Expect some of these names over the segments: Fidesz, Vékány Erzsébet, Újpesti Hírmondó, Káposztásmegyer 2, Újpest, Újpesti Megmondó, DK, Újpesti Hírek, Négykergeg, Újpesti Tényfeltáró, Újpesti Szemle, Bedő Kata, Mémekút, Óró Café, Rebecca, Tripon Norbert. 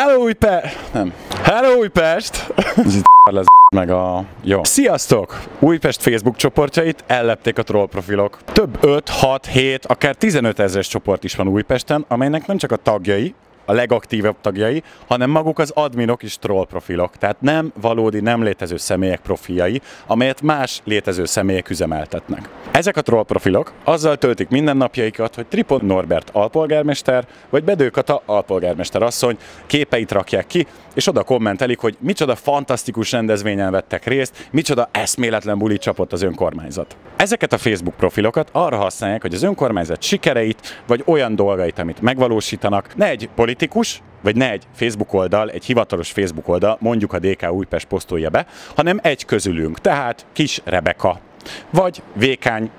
Hello Újpest! Nem. Hello Újpest! Ez itt lesz meg a... Jó. Sziasztok! Újpest Facebook csoportjait ellepték a troll profilok. Több 5, 6, 7, akár 15 ezres csoport is van Újpesten, amelynek nem csak a tagjai, a legaktívebb tagjai, hanem maguk az adminok is troll profilok. Tehát nem valódi, nem létező személyek profiljai, amelyet más létező személyek üzemeltetnek. Ezek a troll profilok azzal töltik mindennapjaikat, hogy Tripon Norbert alpolgármester, vagy Bedő Kata alpolgármester asszony képeit rakják ki, és oda kommentelik, hogy micsoda fantasztikus rendezvényen vettek részt, micsoda eszméletlen buli csapott az önkormányzat. Ezeket a Facebook profilokat arra használják, hogy az önkormányzat sikereit, vagy olyan dolgait, amit megvalósítanak, ne egy politikus, vagy ne egy Facebook oldal, egy hivatalos Facebook oldal, mondjuk a DK Újpest posztolja be, hanem egy közülünk, tehát kis Rebecca, vagy Vékány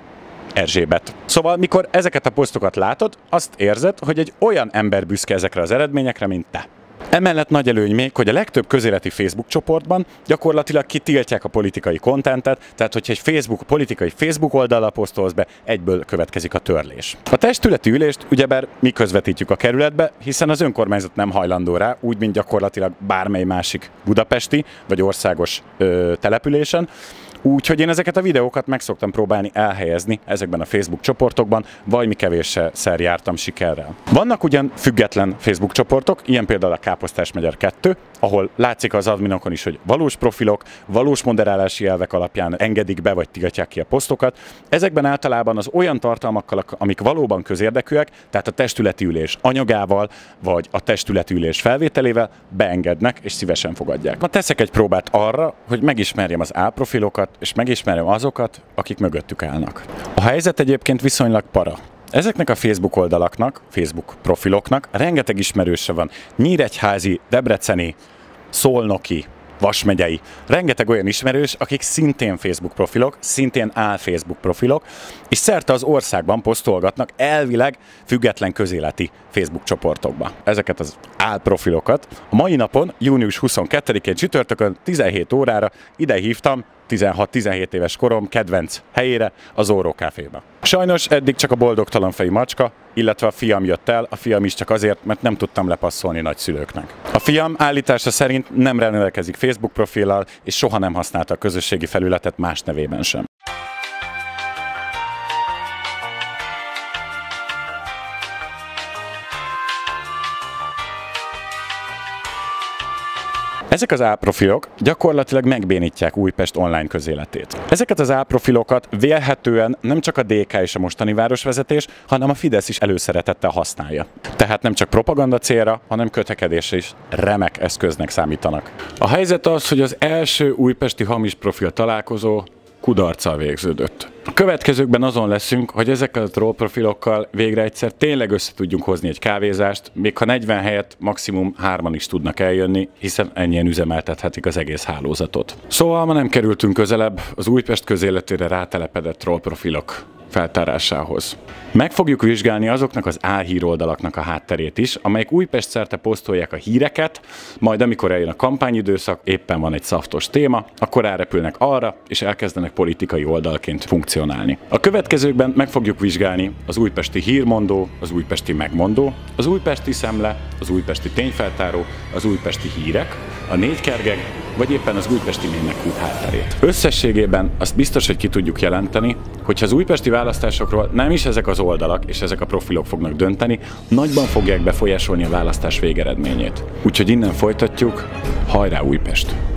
Erzsébet. Szóval, mikor ezeket a posztokat látod, azt érzed, hogy egy olyan ember büszke ezekre az eredményekre, mint te. Emellett nagy előny még, hogy a legtöbb közéleti Facebook csoportban gyakorlatilag kitiltják a politikai kontentet, tehát hogyha egy politikai Facebook oldalra posztolsz be, egyből következik a törlés. A testületi ülést ugyebár mi közvetítjük a kerületbe, hiszen az önkormányzat nem hajlandó rá, úgy, mint gyakorlatilag bármely másik budapesti vagy országos településen. Úgyhogy én ezeket a videókat meg szoktam próbálni elhelyezni ezekben a Facebook csoportokban, valami kevésszer jártam sikerrel. Vannak ugyan független Facebook csoportok, ilyen például a Káposztásmegyer 2, ahol látszik az adminokon is, hogy valós profilok, valós moderálási elvek alapján engedik be vagy tiltják ki a posztokat. Ezekben általában az olyan tartalmakkal, amik valóban közérdekűek, tehát a testületi ülés anyagával, vagy a testületi ülés felvételével beengednek és szívesen fogadják. Ma teszek egy próbát arra, hogy megismerjem az A profilokat, és megismerem azokat, akik mögöttük állnak. A helyzet egyébként viszonylag para. Ezeknek a Facebook oldalaknak, Facebook profiloknak rengeteg ismerőse van. Nyíregyházi, debreceni, szolnoki, vasmegyei. Rengeteg olyan ismerős, akik szintén Facebook profilok, szintén áll Facebook profilok, és szerte az országban posztolgatnak elvileg független közéleti Facebook csoportokba. Ezeket az áll profilokat a mai napon, június 22-én csütörtökön 17 órára ide hívtam 16-17 éves korom kedvenc helyére, az Óró Cafébe. Sajnos eddig csak a boldogtalan fejű macska, illetve a fiam jött el, a fiam is csak azért, mert nem tudtam lepasszolni nagyszülőknek. A fiam állítása szerint nem rendelkezik Facebook profillal, és soha nem használta a közösségi felületet más nevében sem. Ezek az A-profilok gyakorlatilag megbénítják Újpest online közéletét. Ezeket az A-profilokat vélhetően nem csak a DK és a mostani városvezetés, hanem a Fidesz is előszeretettel használja. Tehát nem csak propaganda célra, hanem kötekedésre is remek eszköznek számítanak. A helyzet az, hogy az első újpesti hamis profil találkozó kudarccal végződött. A következőkben azon leszünk, hogy ezekkel a troll profilokkal végre egyszer tényleg össze tudjunk hozni egy kávézást, még ha 40 helyett maximum 3-an is tudnak eljönni, hiszen ennyien üzemeltethetik az egész hálózatot. Szóval ma nem kerültünk közelebb az Újpest közéletére rátelepedett troll profilok feltárásához. Meg fogjuk vizsgálni azoknak az álhíroldalaknak a hátterét is, amelyek Újpest szerte posztolják a híreket, majd amikor eljön a kampányidőszak, éppen van egy szaftos téma, akkor rárepülnek arra, és elkezdenek politikai oldalként funkcionálni. A következőkben meg fogjuk vizsgálni az Újpesti Hírmondó, az Újpesti Megmondó, az Újpesti Szemle, az Újpesti Tényfeltáró, az Újpesti Hírek, a Négykergeg, vagy éppen az újpesti Mémekút hátterét. Összességében azt biztos, hogy ki tudjuk jelenteni, hogyha az újpesti választásokról nem is ezek az oldalak és ezek a profilok fognak dönteni, nagyban fogják befolyásolni a választás végeredményét. Úgyhogy innen folytatjuk, hajrá Újpest!